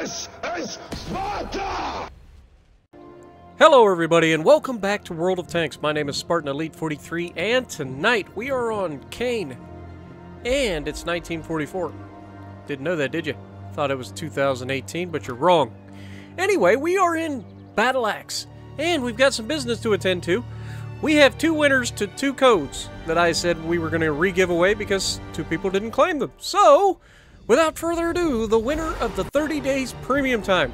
This is Sparta! Hello everybody and welcome back to World of Tanks. My name is Spartan Elite 43 and tonight we are on Kane. And it's 1944. Didn't know that, did you? Thought it was 2018, but you're wrong. Anyway, we are in Battleaxe and we've got some business to attend to. We have two winners to two codes that I said we were going to re-give away because two people didn't claim them. So, without further ado, the winner of the 30 days premium time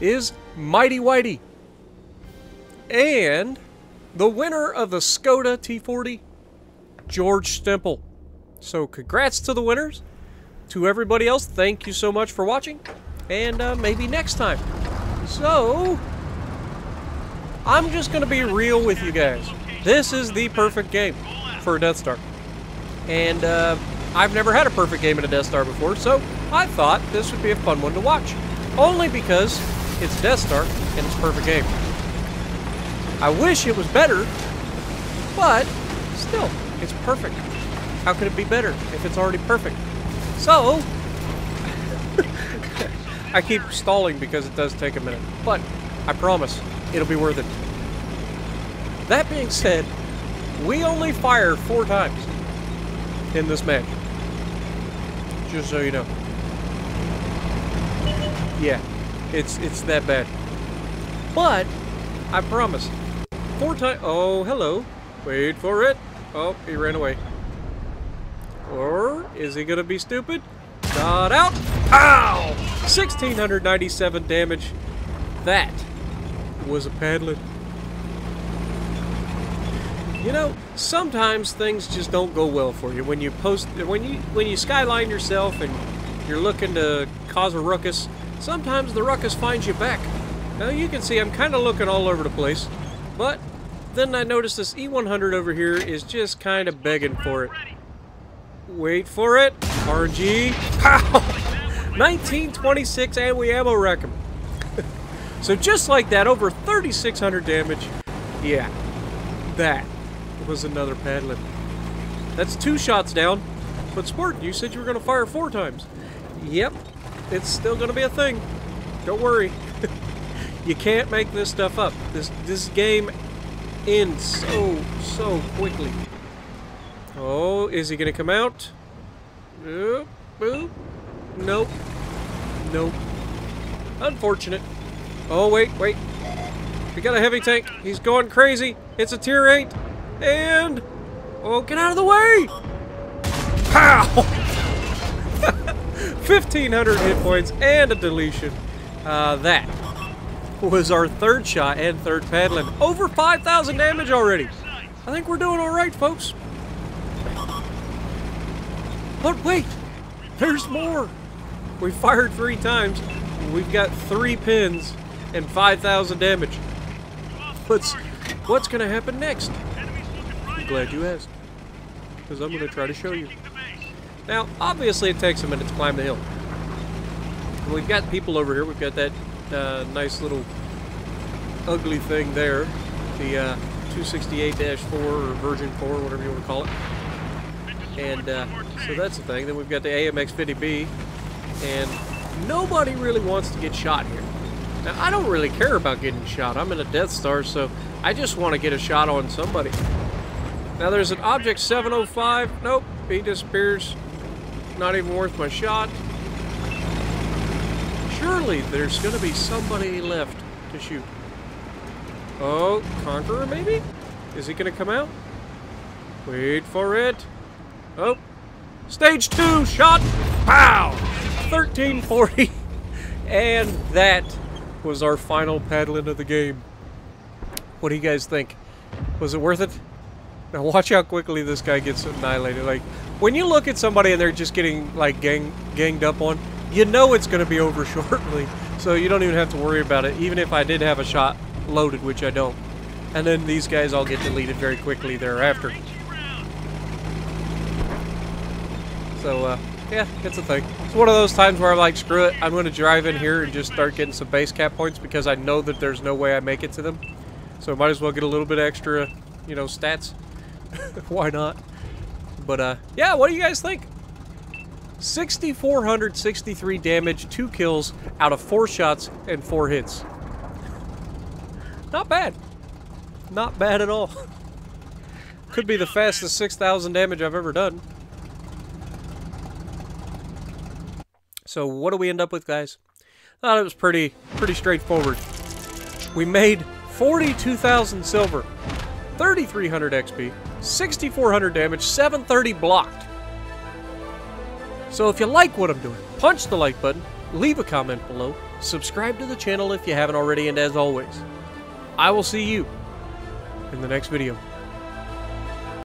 is Mighty Whitey. And the winner of the Skoda T40, George Stemple. So congrats to the winners. To everybody else, thank you so much for watching. And maybe next time. So, I'm just going to be real with you guys. This is the perfect game for a Death Star. And, I've never had a perfect game in a Death Star before, so I thought this would be a fun one to watch. Only because it's Death Star and it's a perfect game. I wish it was better, but still, it's perfect. How could it be better if it's already perfect? So, I keep stalling because it does take a minute, but I promise it'll be worth it. That being said, we only fire 4 times in this match. Just so you know. Yeah, it's that bad. But I promise. 4 times. Oh, hello. Wait for it. Oh, he ran away. Or is he gonna be stupid? Not out. Ow! 1,697 damage. That was a padlet. You know, sometimes things just don't go well for you when you when you skyline yourself and you're looking to cause a ruckus. Sometimes the ruckus finds you back. Now you can see I'm kind of looking all over the place, but then I noticed this E100 over here is just kind of begging for it. Wait for it, RNG. Pow! 1926, and we ammo wreck him. So just like that, over 3,600 damage. Yeah, that was another padlet. That's 2 shots down, but Spartan, you said you were going to fire 4 times. Yep, it's still going to be a thing. Don't worry. You can't make this stuff up. This game ends so quickly. Oh, is he going to come out? Nope. Nope. Nope. Unfortunate. Oh, wait. We got a heavy tank. He's going crazy. It's a tier 8. And, oh, get out of the way! Pow! 1,500 hit points and a deletion. That was our 3rd shot and 3rd paddling. Over 5,000 damage already. I think we're doing all right, folks. But wait, there's more. We fired 3 times. We've got 3 pins and 5,000 damage. What's going to happen next? Glad you asked, because I'm going to try to show you. Now, obviously it takes a minute to climb the hill. And we've got people over here. We've got that nice little ugly thing there, the 268-4 or version 4, whatever you want to call it. And so that's the thing. Then we've got the AMX 50B, and nobody really wants to get shot here. Now, I don't really care about getting shot. I'm in a Death Star, so I just want to get a shot on somebody. Now there's an Object 705. Nope, he disappears. Not even worth my shot. Surely there's going to be somebody left to shoot. Oh, Conqueror maybe? Is he going to come out? Wait for it. Oh, stage 2 shot. Pow! 1340. And that was our final paddling of the game. What do you guys think? Was it worth it? Now watch how quickly this guy gets annihilated. Like, when you look at somebody and they're just getting, like, ganged up on, you know it's going to be over shortly. So you don't even have to worry about it, even if I did have a shot loaded, which I don't. And then these guys all get deleted very quickly thereafter. So, yeah, it's a thing. It's one of those times where I'm like, screw it, I'm going to drive in here and just start getting some base cap points because I know that there's no way I make it to them. So might as well get a little bit extra, you know, stats. Why not? But yeah, what do you guys think? 6,463 damage, 2 kills out of 4 shots and 4 hits. Not bad. Not bad at all. Could be the fastest 6,000 damage I've ever done. So what do we end up with, guys? I thought it was pretty straightforward. We made 42,000 silver, 3,300 XP, 6,400 damage, 730 blocked. So if you like what I'm doing, punch the like button, leave a comment below, subscribe to the channel if you haven't already, and as always, I will see you in the next video.